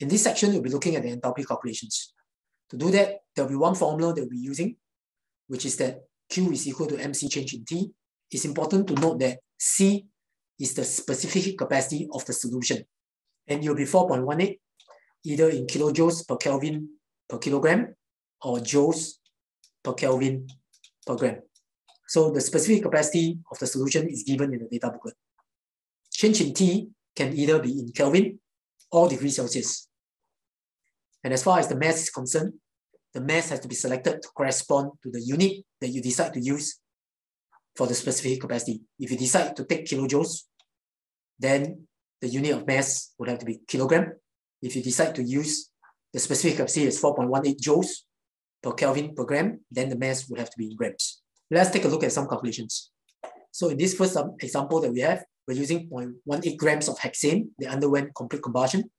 In this section, we'll be looking at the enthalpy calculations. To do that, there'll be one formula that we'll be using, which is that Q is equal to MC change in T. It's important to note that C is the specific capacity of the solution, and it'll be 4.18, either in kilojoules per Kelvin per kilogram or joules per Kelvin per gram. So the specific capacity of the solution is given in the data booklet. Change in T can either be in Kelvin or degrees Celsius. And as far as the mass is concerned, the mass has to be selected to correspond to the unit that you decide to use for the specific capacity. If you decide to take kilojoules, then the unit of mass would have to be kilogram. If you decide to use the specific capacity as 4.18 joules per Kelvin per gram, then the mass would have to be in grams. Let's take a look at some calculations. So in this first example that we have, we're using 0.18 grams of hexane that underwent complete combustion.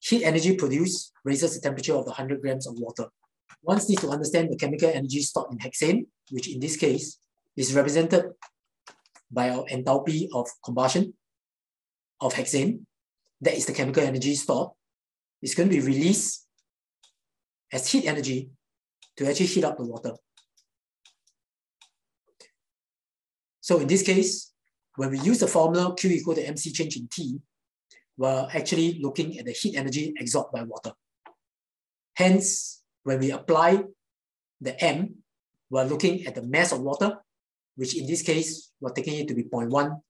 Heat energy produced raises the temperature of the 100 grams of water. One needs to understand the chemical energy stored in hexane, which in this case is represented by our enthalpy of combustion of hexane. That is the chemical energy stored. It's going to be released as heat energy to actually heat up the water. So in this case, when we use the formula Q equal to MC change in T, we're actually looking at the heat energy absorbed by water. Hence, when we apply the M, we're looking at the mass of water, which in this case, we're taking it to be 0.1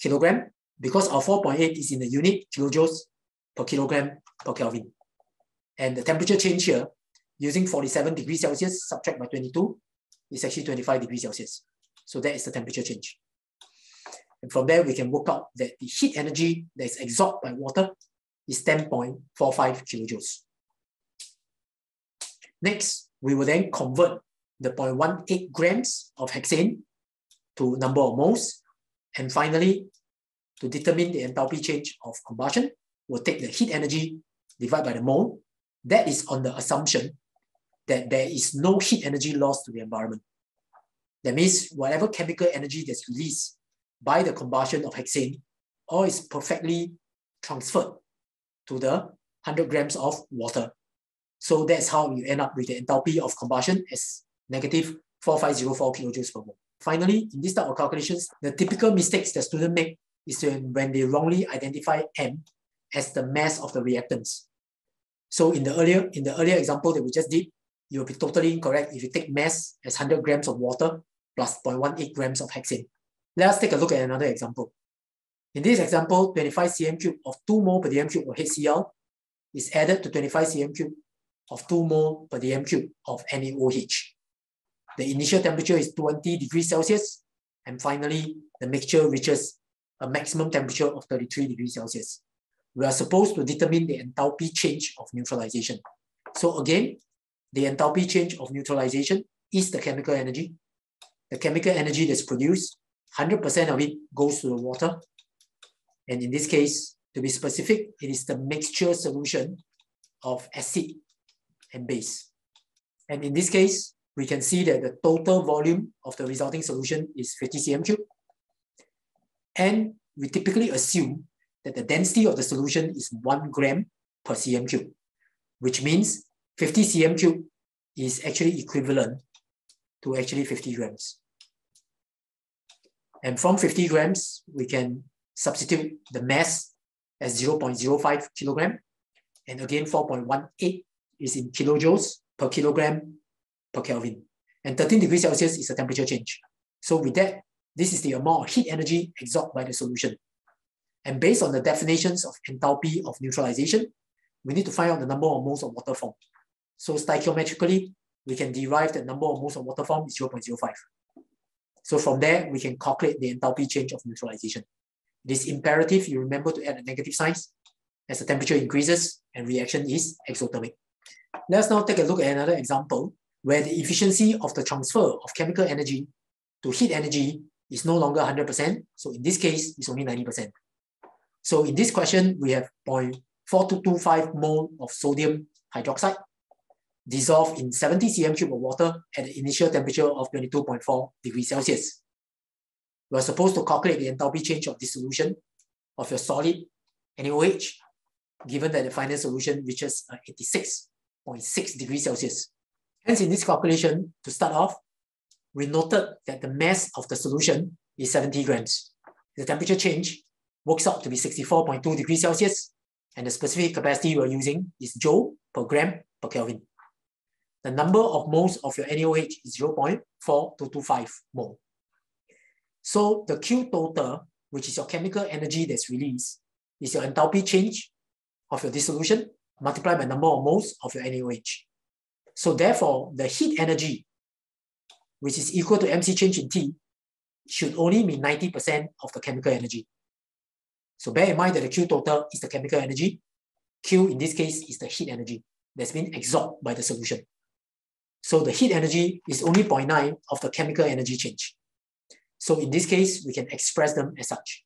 kilogram, because our 4.8 is in the unit kilojoules per kilogram per Kelvin. And the temperature change here, using 47 degrees Celsius, subtract by 22, is actually 25 degrees Celsius. So that is the temperature change. And from there, we can work out that the heat energy that is absorbed by water is 10.45 kilojoules. Next, we will then convert the 0.18 grams of hexane to number of moles. And finally, to determine the enthalpy change of combustion, we'll take the heat energy divided by the mole. That is on the assumption that there is no heat energy lost to the environment. That means whatever chemical energy that's released by the combustion of hexane all is perfectly transferred to the 100 grams of water. So that's how you end up with the enthalpy of combustion as negative 4504 kilojoules per mole. Finally, in this type of calculations, the typical mistakes that students make is when they wrongly identify M as the mass of the reactants. So in the earlier example that we just did, you'll be totally incorrect if you take mass as 100 grams of water plus 0.18 grams of hexane. Let us take a look at another example. In this example, 25 cm cube of 2 mole per dm cube of HCl is added to 25 cm cube of 2 mole per dm cube of NaOH. The initial temperature is 20 degrees Celsius, and finally, the mixture reaches a maximum temperature of 33 degrees Celsius. We are supposed to determine the enthalpy change of neutralization. So again, the enthalpy change of neutralization is the chemical energy. The chemical energy that's produced, 100% of it goes to the water. And in this case, to be specific, it is the mixture solution of acid and base. And in this case, we can see that the total volume of the resulting solution is 50 cm cube. And we typically assume that the density of the solution is 1 gram per cm cube, which means 50 cm cube is actually equivalent to actually 50 grams. And from 50 grams, we can substitute the mass as 0.05 kilogram. And again, 4.18 is in kilojoules per kilogram per Kelvin. And 13 degrees Celsius is the temperature change. So with that, this is the amount of heat energy absorbed by the solution. And based on the definitions of enthalpy of neutralization, we need to find out the number of moles of water formed. So stoichiometrically, we can derive that number of moles of water formed is 0.05. So from there, we can calculate the enthalpy change of neutralization. It is imperative you remember to add a negative sign as the temperature increases and reaction is exothermic. Let's now take a look at another example where the efficiency of the transfer of chemical energy to heat energy is no longer 100%. So in this case, it's only 90%. So in this question, we have 0.4225 mole of sodium hydroxide dissolved in 70 cm cube of water at the initial temperature of 22.4 degrees Celsius. We are supposed to calculate the enthalpy change of this solution of your solid NaOH given that the final solution reaches 86.6 degrees Celsius. Hence, in this calculation, to start off, we noted that the mass of the solution is 70 grams. The temperature change works out to be 64.2 degrees Celsius, and the specific capacity we're using is joule per gram per Kelvin. The number of moles of your NaOH is 0.4225 mole. So the Q total, which is your chemical energy that's released, is your enthalpy change of your dissolution multiplied by number of moles of your NaOH. So therefore, the heat energy, which is equal to MC change in T, should only be 90% of the chemical energy. So bear in mind that the Q total is the chemical energy. Q in this case is the heat energy that's been absorbed by the solution. So the heat energy is only 0.9 of the chemical energy change. So in this case, we can express them as such.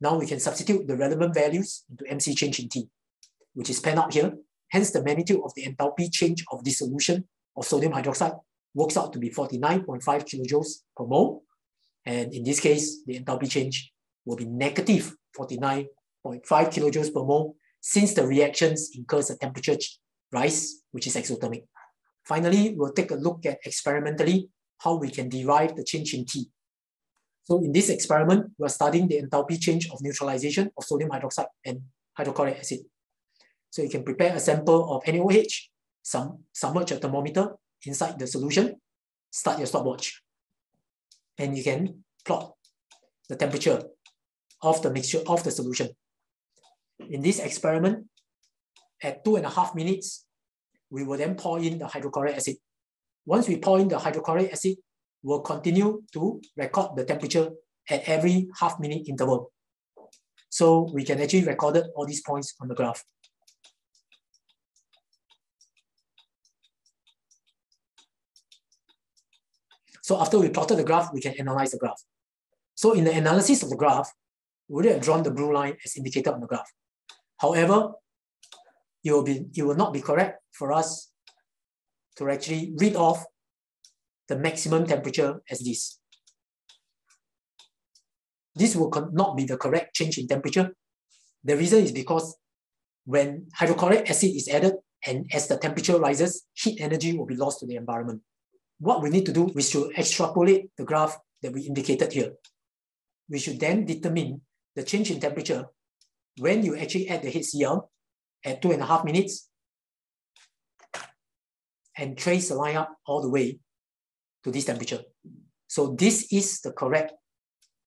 Now we can substitute the relevant values into MC change in T, which is penned out here. Hence, the magnitude of the enthalpy change of dissolution of sodium hydroxide works out to be 49.5 kilojoules per mole. And in this case, the enthalpy change will be negative 49.5 kilojoules per mole, since the reactions incurs a temperature rise, which is exothermic. Finally, we'll take a look at experimentally how we can derive the change in T. So in this experiment, we're studying the enthalpy change of neutralization of sodium hydroxide and hydrochloric acid. So you can prepare a sample of NaOH, submerge a thermometer inside the solution, start your stopwatch, and you can plot the temperature of the mixture of the solution. In this experiment, at 2.5 minutes, we will then pour in the hydrochloric acid. Once we pour in the hydrochloric acid, we'll continue to record the temperature at every half-minute interval. So we can actually record all these points on the graph. So after we plotted the graph, we can analyze the graph. So in the analysis of the graph, we would have drawn the blue line as indicated on the graph. However, it will not be correct for us to actually read off the maximum temperature as this. This will not be the correct change in temperature. The reason is because when hydrochloric acid is added and as the temperature rises, heat energy will be lost to the environment. What we need to do is to extrapolate the graph that we indicated here. We should then determine the change in temperature when you actually add the HCl at 2.5 minutes and trace the line up all the way to this temperature. So this is the correct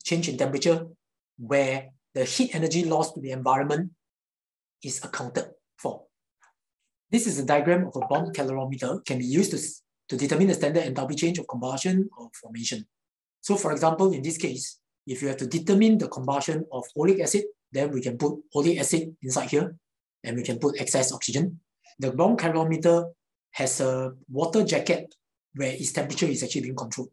change in temperature where the heat energy loss to the environment is accounted for. This is a diagram of a bomb calorimeter. It can be used to determine the standard enthalpy change of combustion or formation. So for example, in this case, if you have to determine the combustion of oleic acid, then we can put oleic acid inside here and we can put excess oxygen. The bomb calorimeter has a water jacket where its temperature is actually being controlled.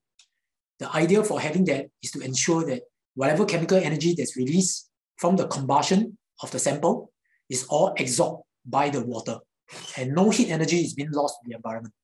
The idea for having that is to ensure that whatever chemical energy that's released from the combustion of the sample is all absorbed by the water and no heat energy is being lost to the environment.